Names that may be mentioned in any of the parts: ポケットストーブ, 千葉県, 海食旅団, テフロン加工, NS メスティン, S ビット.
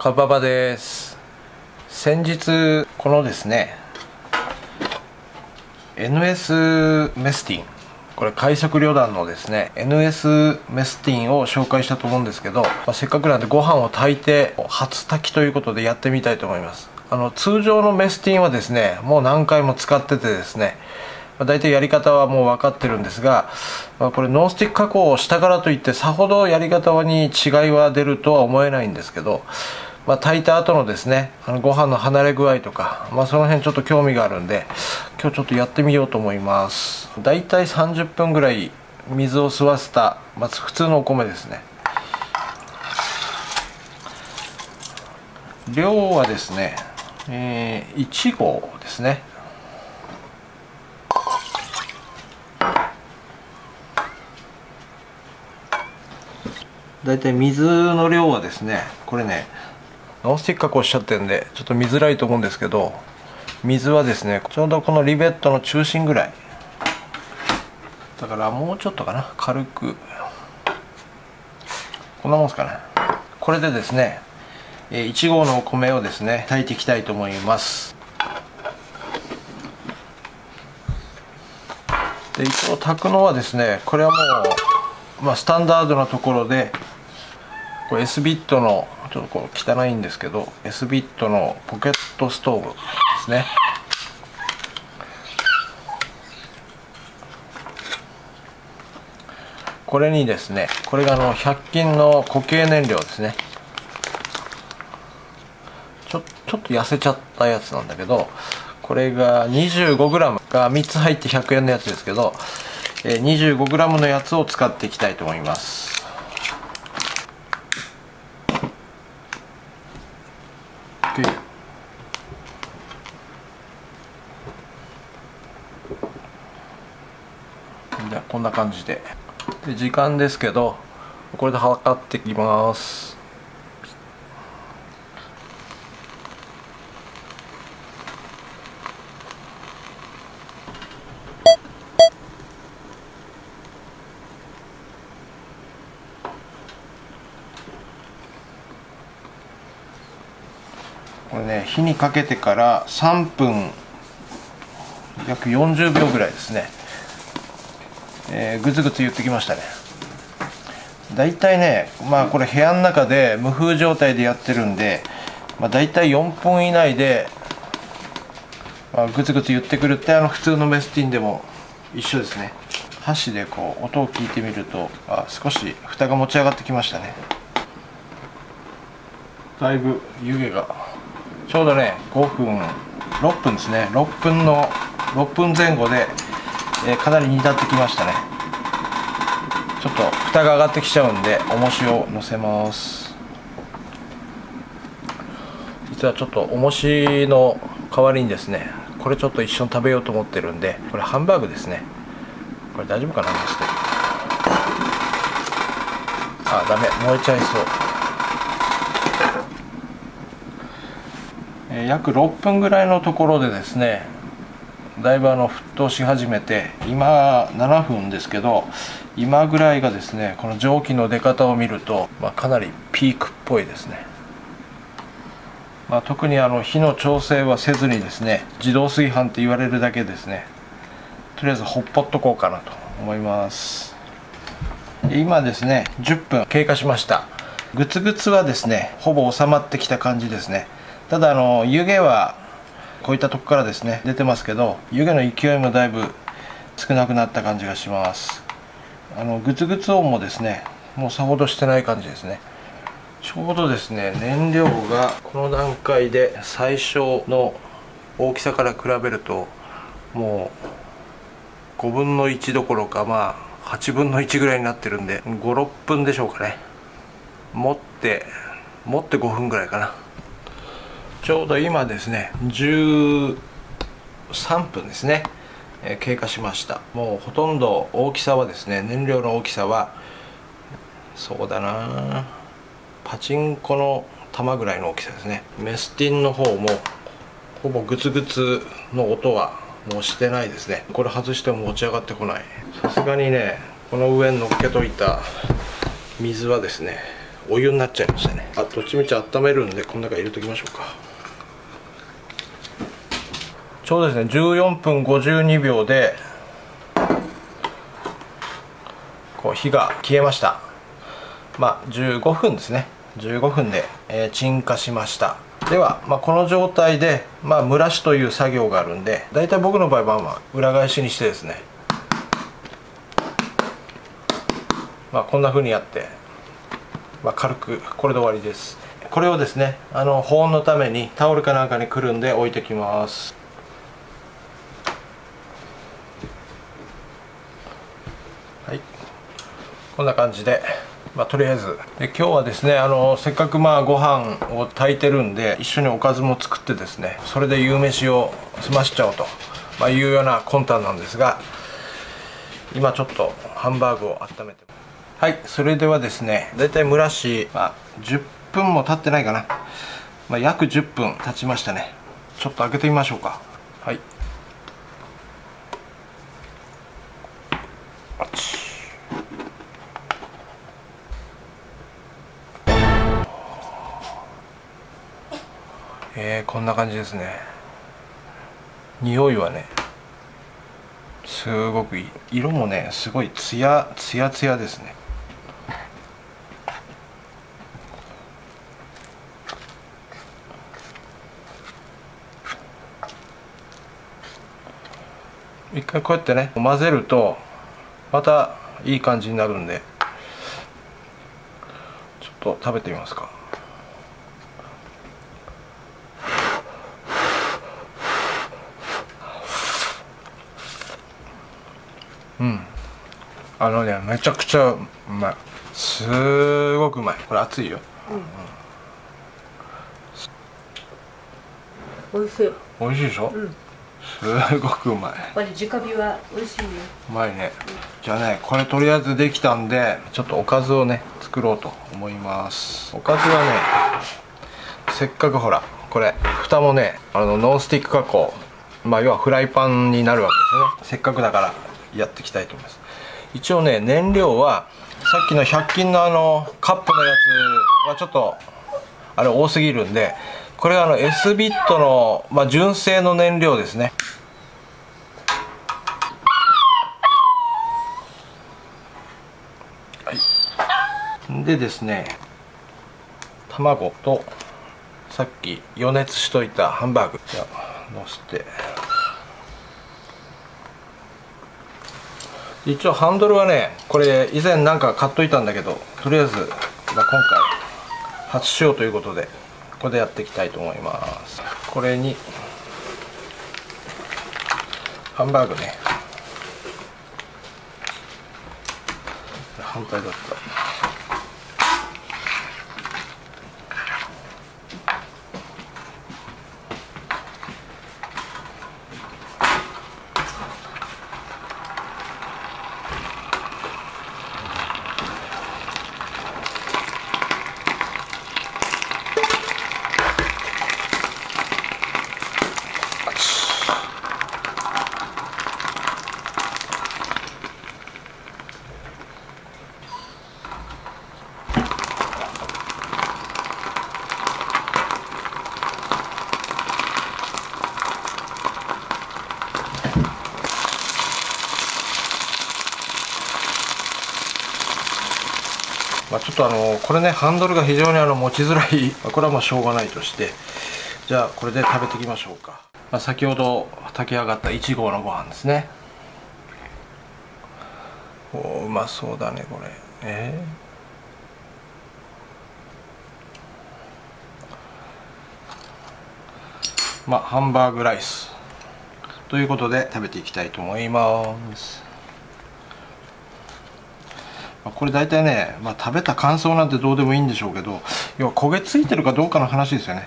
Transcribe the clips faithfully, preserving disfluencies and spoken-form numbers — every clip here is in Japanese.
カババです。先日このですね エヌエス メスティン、これ海食旅団のですね エヌエス メスティンを紹介したと思うんですけど、まあ、せっかくなんでご飯を炊いて初炊きということでやってみたいと思います。あの通常のメスティンはですねもう何回も使っててですね、まあ、大体やり方はもう分かってるんですが、まあ、これノンスティック加工をしたからといってさほどやり方に違いは出るとは思えないんですけど、まあ、炊いた後のですねあのご飯の離れ具合とか、まあ、その辺ちょっと興味があるんで今日ちょっとやってみようと思います。大体さんじゅっぷんぐらい水を吸わせた、まあ、普通のお米ですね。量はですね、えー、いち合ですね。だいたい水の量はですね、これねノンスティック加工しちゃってるんでちょっと見づらいと思うんですけど、水はですねちょうどこのリベットの中心ぐらいだからもうちょっとかな、軽くこんなもんですかね。これでですねいち合のお米をですね炊いていきたいと思います。で一応炊くのはですね、これはもう、まあ、スタンダードなところでこれ S ビットのちょっとこう汚いんですけど S ビットのポケットストーブですね。これにですね、これがあのひゃく均の固形燃料ですね。ちょ、ちょっと痩せちゃったやつなんだけど、これが にじゅうごグラム がみっつ入ってひゃくえんのやつですけど、 にじゅうごグラム のやつを使っていきたいと思います。でこんな感じ で, で時間ですけど、これで測っていきます。これね、火にかけてからさんぷん約よんじゅうびょうぐらいですね、えー、ぐつぐつ言ってきましたね。だいたいね、まあこれ部屋の中で無風状態でやってるんで、まあ、だいたいよんぷん以内で、まあ、ぐつぐつ言ってくるって、あの普通のメスティンでも一緒ですね。箸でこう音を聞いてみると、あ、少し蓋が持ち上がってきましたね。だいぶ湯気がちょうどね、ごふん、ろっぷんですね。ろっぷんの、ろっぷんぜん後で、えー、かなり煮立ってきましたね。ちょっと蓋が上がってきちゃうんで、重しをのせます。実はちょっと重しの代わりにですね、これちょっと一緒に食べようと思ってるんで、これハンバーグですね。これ大丈夫かな、マジで。あ、ダメ、燃えちゃいそう。約ろっぷんぐらいのところでですね、だいぶあの沸騰し始めて、今ななふんですけど、今ぐらいがですねこの蒸気の出方を見ると、まあ、かなりピークっぽいですね。まあ、特にあの火の調整はせずにですね、自動炊飯って言われるだけですね、とりあえずほっぽっとこうかなと思います。今ですねじゅっぷん経過しました。グツグツはですねほぼ収まってきた感じですね。ただあの湯気はこういったとこからですね出てますけど、湯気の勢いもだいぶ少なくなった感じがします。あのグツグツ音もですねもうさほどしてない感じですね。ちょうどですね燃料がこの段階で最小の大きさから比べるともうごぶんのいちどころか、まあはちぶんのいちぐらいになってるんで、ご、ろっぷんでしょうかね。持って持ってごふんぐらいかな。ちょうど今ですねじゅうさんぷんですね、えー、経過しました。もうほとんど大きさはですね、燃料の大きさはそうだな、パチンコの玉ぐらいの大きさですね。メスティンの方もほぼグツグツの音はもうしてないですね。これ外しても持ち上がってこない。さすがにねこの上に乗っけといた水はですねお湯になっちゃいましたね。あ、どっちみち温めるんでこの中入れときましょうか。ちょうどですねじゅうよんぷんごじゅうにびょうでこう火が消えました。まあじゅうごふんですね。じゅうごふんで、えー、鎮火しました。では、まあ、この状態で、まあ、蒸らしという作業があるんで、だいたい僕の場合は、まあ、裏返しにしてですね、まあ、こんな風にやって、まあ、軽くこれで終わりです。これをですねあの保温のためにタオルかなんかにくるんで置いてきます。はい、こんな感じで、まあ、とりあえずで今日はですねあのせっかくまあご飯を炊いてるんで一緒におかずも作ってですねそれで夕飯を済ましちゃおうと、まあ、いうような魂胆なんですが、今ちょっとハンバーグを温めてます。はい、それではですねだいたい蒸らし、まあ、じゅっぷんも経ってないかな、まあ、約じゅっぷん経ちましたね。ちょっと開けてみましょうか。はい、えー、こんな感じですね。匂いはねすごくいい。色もねすごいツヤツヤツヤですね。一回こうやってね混ぜるとまたいい感じになるんで、ちょっと食べてみますか。うん、あのねめちゃくちゃうまい。すーごくうまい。これ熱いよ、うんうん、おいしい。おいしいでしょ、うん、すごくうまい。これ直火はおいしいよ。うまいね、うん、じゃあねこれとりあえずできたんでちょっとおかずをね作ろうと思います。おかずはねせっかくほらこれ蓋もねあのノンスティック加工、まあ要はフライパンになるわけですよね。せっかくだからやっていきたいと思います。一応ね燃料はさっきのひゃく均のあのカップのやつはちょっとあれ多すぎるんで、これはあの S ビットの、まあ、純正の燃料ですね。はい、でですね卵とさっき予熱しといたハンバーグじゃあのせて。一応ハンドルはねこれ以前なんか買っといたんだけど、とりあえず、まあ、今回初使用ということでここでやっていきたいと思います。これにハンバーグね、反対だったまあちょっとあのこれねハンドルが非常にあの持ちづらい、これはもうしょうがないとして、じゃあこれで食べていきましょうか。まあ、先ほど炊き上がったいち合のご飯ですね。おおうまそうだねこれ。えー、まあハンバーグライスということで食べていきたいと思います。これ大体ね、まあ、食べた感想なんてどうでもいいんでしょうけど、要は焦げついてるかどうかの話ですよね。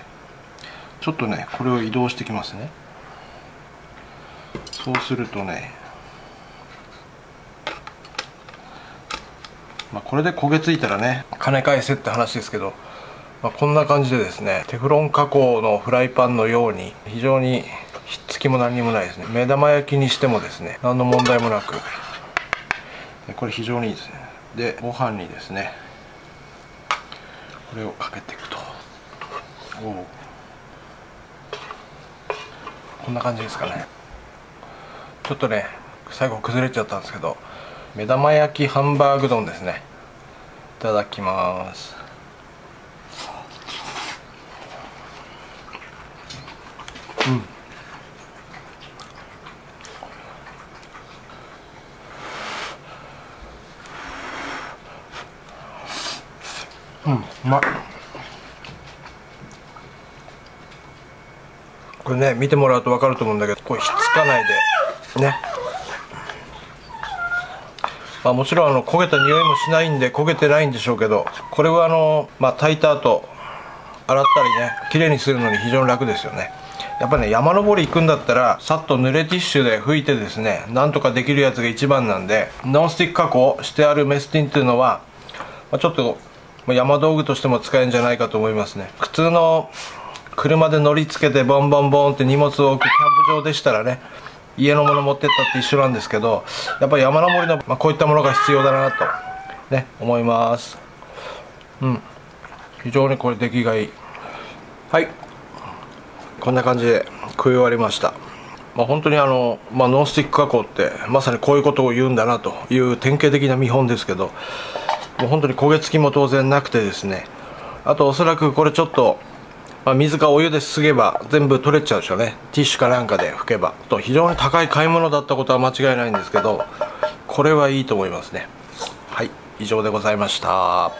ちょっとねこれを移動してきますね。そうするとね、まあ、これで焦げついたらね金返せって話ですけど、まあ、こんな感じでですねテフロン加工のフライパンのように非常にひっつきも何にもないですね。目玉焼きにしてもですね何の問題もなく、これ非常にいいですね。でご飯にですねこれをかけていくと、おお、こんな感じですかね。ちょっとね最後崩れちゃったんですけど、目玉焼きハンバーグ丼ですね。いただきます。うん、うん、うまい。これね見てもらうと分かると思うんだけど、これひっつかないでね、まあ、もちろんあの焦げた匂いもしないんで焦げてないんでしょうけど、これはあの、まあ、炊いた後洗ったりね綺麗にするのに非常に楽ですよね。やっぱね山登り行くんだったらさっと濡れティッシュで拭いてですね、なんとかできるやつが一番なんで、ノンスティック加工してあるメスティンっていうのは、まあ、ちょっと山道具としても使えるんじゃないかと思いますね。普通の車で乗り付けてボンボンボンって荷物を置くキャンプ場でしたらね、家のもの持ってったって一緒なんですけど、やっぱり山登りの、まあ、こういったものが必要だなとね思います。うん、非常にこれ出来がいい。はい、こんな感じで食い終わりました。まあ、本当にあの、まあ、ノンスティック加工ってまさにこういうことを言うんだなという典型的な見本ですけど、もう本当に焦げ付きも当然なくてですね、あとおそらくこれちょっと、まあ、水かお湯ですすげば全部取れちゃうでしょうね。ティッシュかなんかで拭けばと。非常に高い買い物だったことは間違いないんですけど、これはいいと思いますね。はい、以上でございました。